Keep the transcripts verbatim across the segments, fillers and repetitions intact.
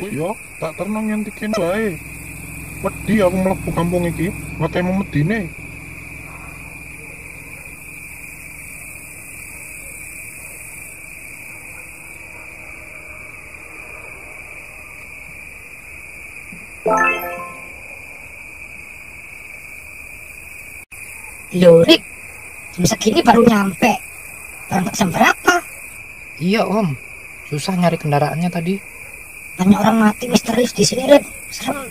Iya, tak tenang yang dikin baik. Wedi aku mlebu kampung iki, watemu medine. Yo Rik, jam segini baru nyampe. Berangkat jam berapa? Iya Om, susah nyari kendaraannya tadi. Banyak orang mati misterius di sini Rik, serem.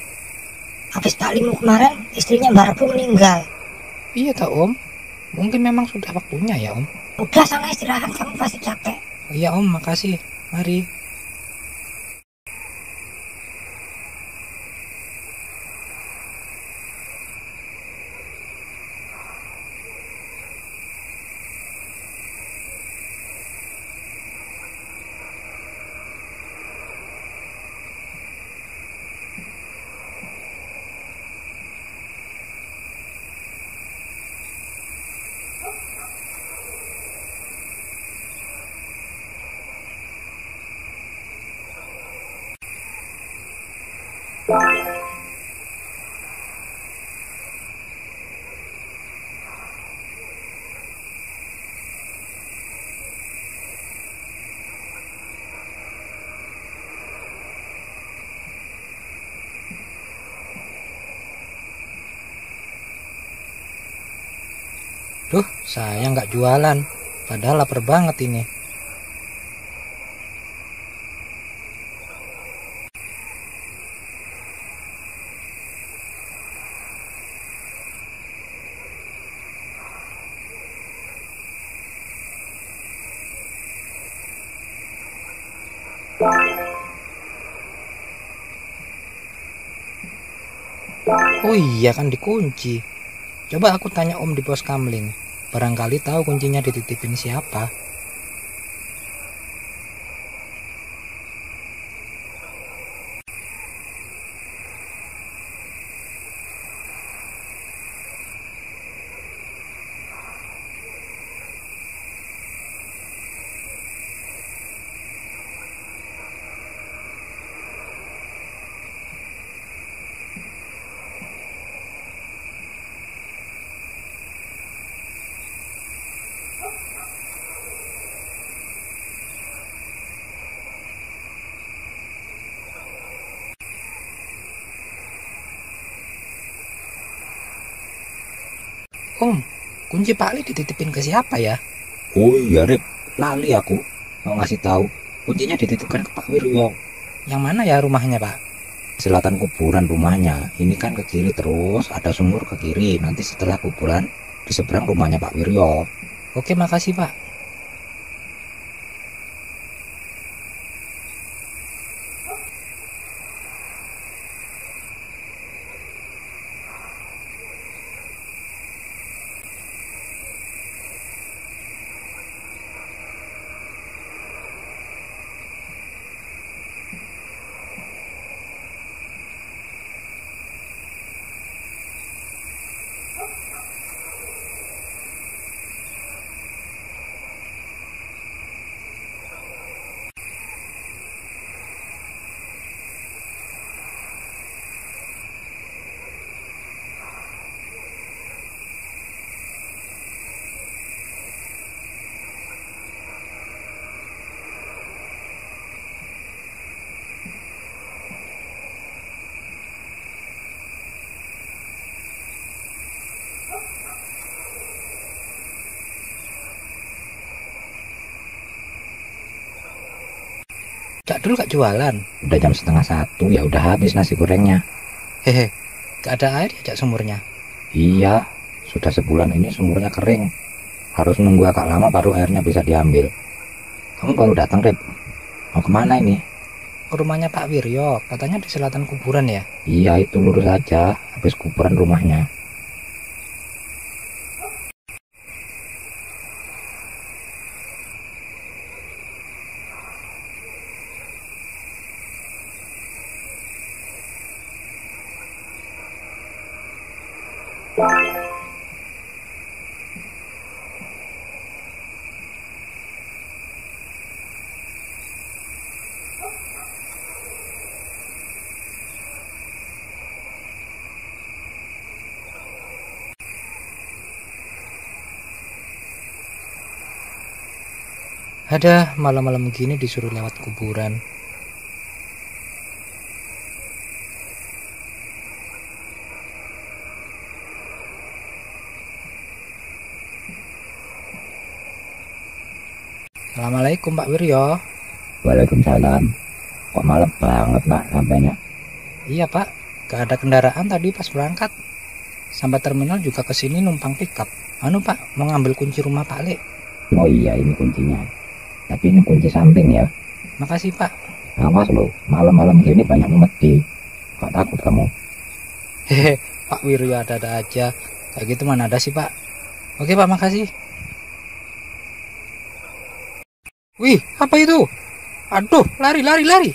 Habis taklimu kemarin, istrinya Mbak Rebu meninggal. Iya tak Om, mungkin memang sudah waktunya ya Om. Udah sana istirahat, kamu pasti capek. Iya Om, makasih, mari. Duh, saya nggak jualan, padahal lapar banget ini. Oh iya kan dikunci. Coba aku tanya Om di pos Kamling. Barangkali tahu kuncinya dititipin siapa. Om, kunci Pak Ali dititipin ke siapa ya? Oh iya Rip, lali aku. Mau ngasih tahu, kuncinya dititipkan ke Pak Wiryo. Yang mana ya rumahnya Pak? Selatan kuburan rumahnya. Ini kan ke kiri terus, ada sumur ke kiri. Nanti setelah kuburan, di seberang rumahnya Pak Wiryo. Oke, makasih Pak. Cak Dul gak jualan. Udah jam setengah satu, ya udah habis nasi gorengnya. Hehe, gak ada air ya Cak sumurnya? Iya, sudah sebulan ini sumurnya kering. Harus nunggu agak lama baru airnya bisa diambil. Kamu baru datang Rip, mau kemana ini? Ke rumahnya Pak Wiryo, katanya di selatan kuburan ya? Iya, itu lurus aja, habis kuburan rumahnya. Ada malam-malam gini disuruh lewat kuburan. Assalamualaikum Pak Wiryo. Waalaikumsalam. Kok malam banget Pak sampainya? Iya Pak, gak ada kendaraan tadi pas berangkat. Sampai terminal juga kesini numpang pickup. Anu Pak, mau ngambil kunci rumah Pak Le. Oh iya, ini kuncinya. Tapi ini kunci samping ya. Makasih Pak. Awas lo, malam-malam gini banyak mati. Gak takut kamu? Hehe, Pak Wiryo ada-ada aja. Kayak gitu mana ada sih Pak. Oke Pak, makasih. Wih, apa itu? Aduh, lari, lari, lari.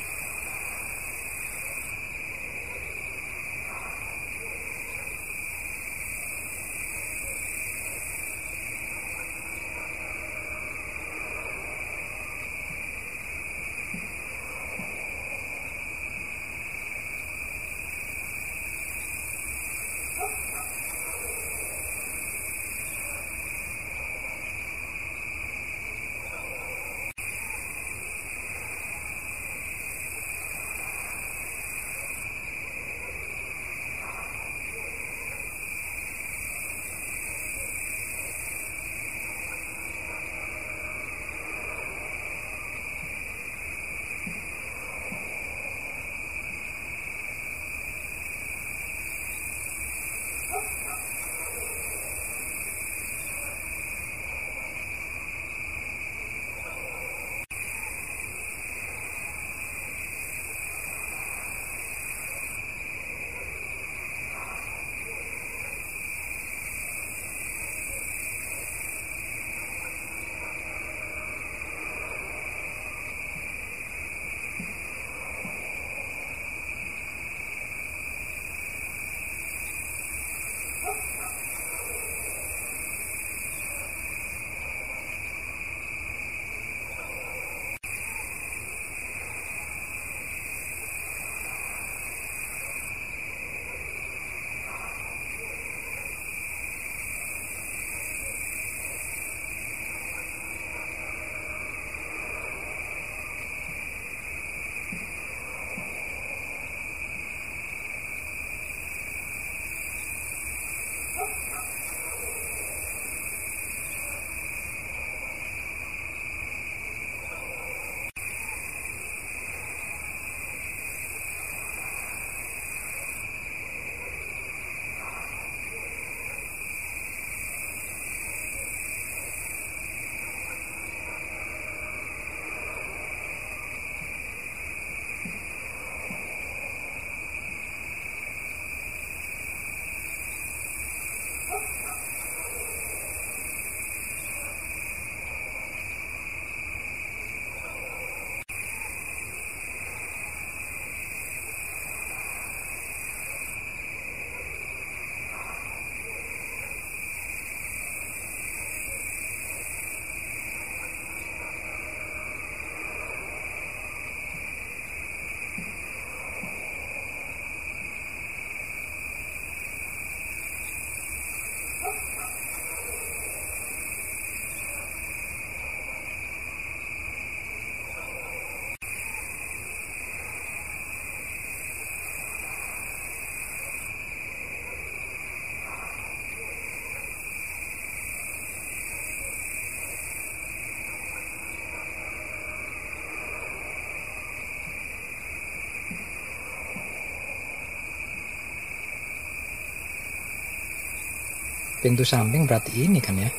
Pintu samping berarti ini kan ya.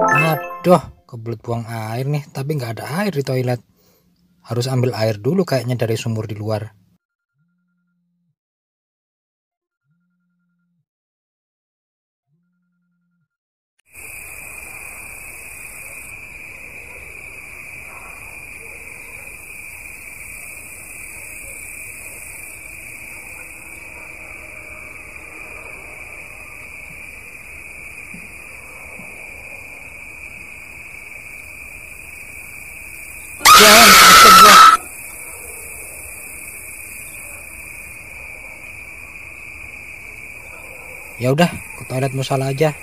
Aduh, kebelet buang air nih, tapi nggak ada air di toilet. Harus ambil air dulu kayaknya dari sumur di luar. Ya udah, ke toilet musala aja.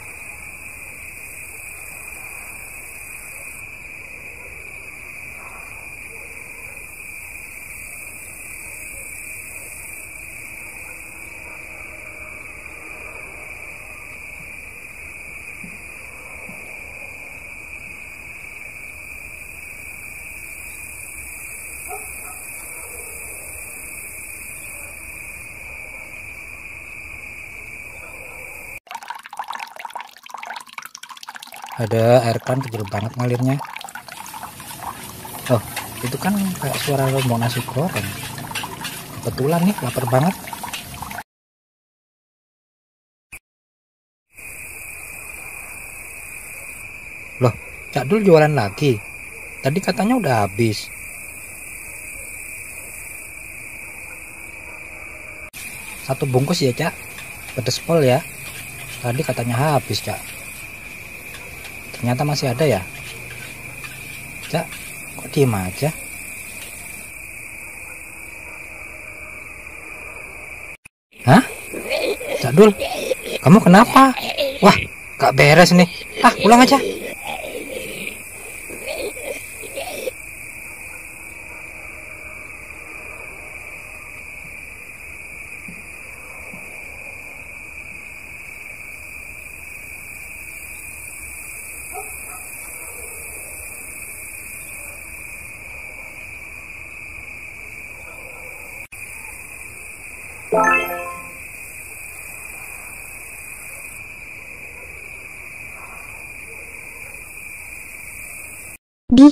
Ada air kan kecil banget ngalirnya. Oh, itu kan kayak suara rombong nasi goreng. Kebetulan nih, lapar banget. Loh, Cak Dul jualan lagi. Tadi katanya udah habis. Satu bungkus ya, Cak. Pedes pol ya. Tadi katanya habis, Cak. Ternyata masih ada ya, Cak. Kok diem aja? Hah? Cak Dul, kamu kenapa? Wah, gak beres nih. Ah, pulang aja. Bi.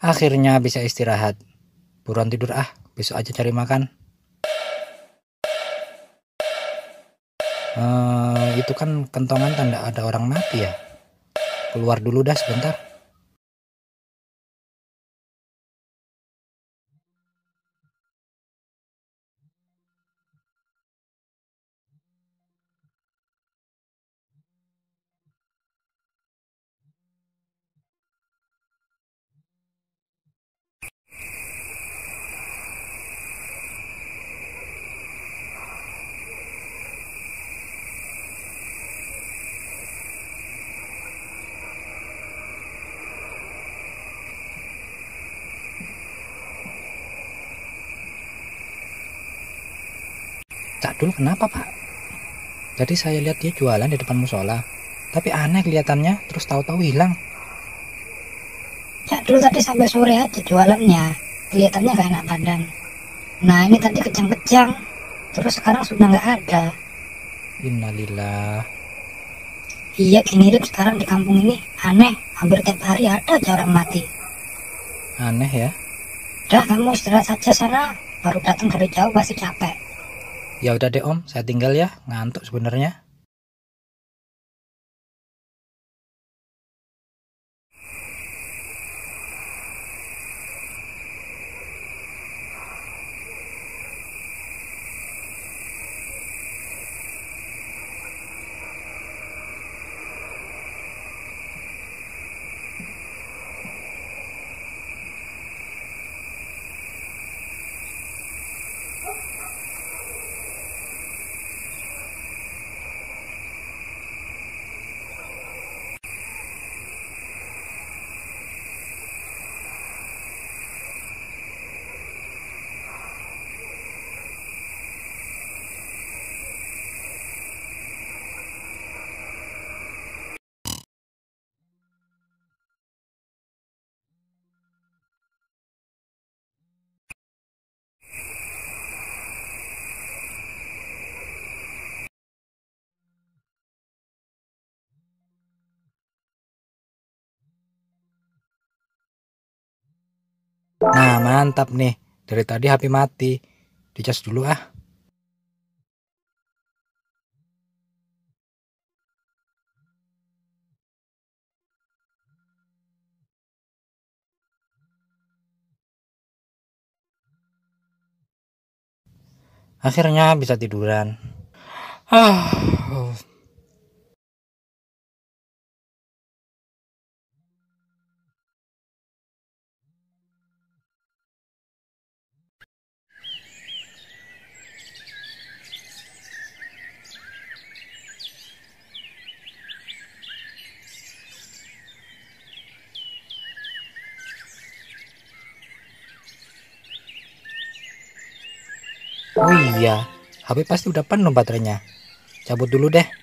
Akhirnya bisa istirahat. Buruan tidur ah, besok aja cari makan. Uh, itu kan kentongan tanda ada orang mati ya. Keluar dulu dah sebentar. Cak Dul kenapa Pak? Tadi saya lihat dia jualan di depan musola, tapi aneh kelihatannya, terus tahu-tahu hilang. Cak Dul tadi sampai sore aja jualannya, kelihatannya gak enak badan. Nah ini tadi kejang-kejang, terus sekarang sudah nggak ada. Innalillah. Iya gini hidup sekarang di kampung ini aneh, hampir tiap hari ada aja orang mati. Aneh ya? Udah kamu istirahat saja sana, baru datang dari jauh pasti capek. Ya udah deh Om, saya tinggal ya, ngantuk sebenarnya. Nah mantap nih, dari tadi H P mati, dicas dulu ah. Akhirnya bisa tiduran. Ah. Oh iya, H P pasti udah penuh baterainya. Cabut dulu deh.